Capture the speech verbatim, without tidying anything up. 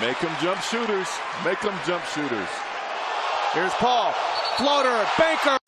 Make them jump shooters. Make them jump shooters. Here's Paul. Floater. Banker.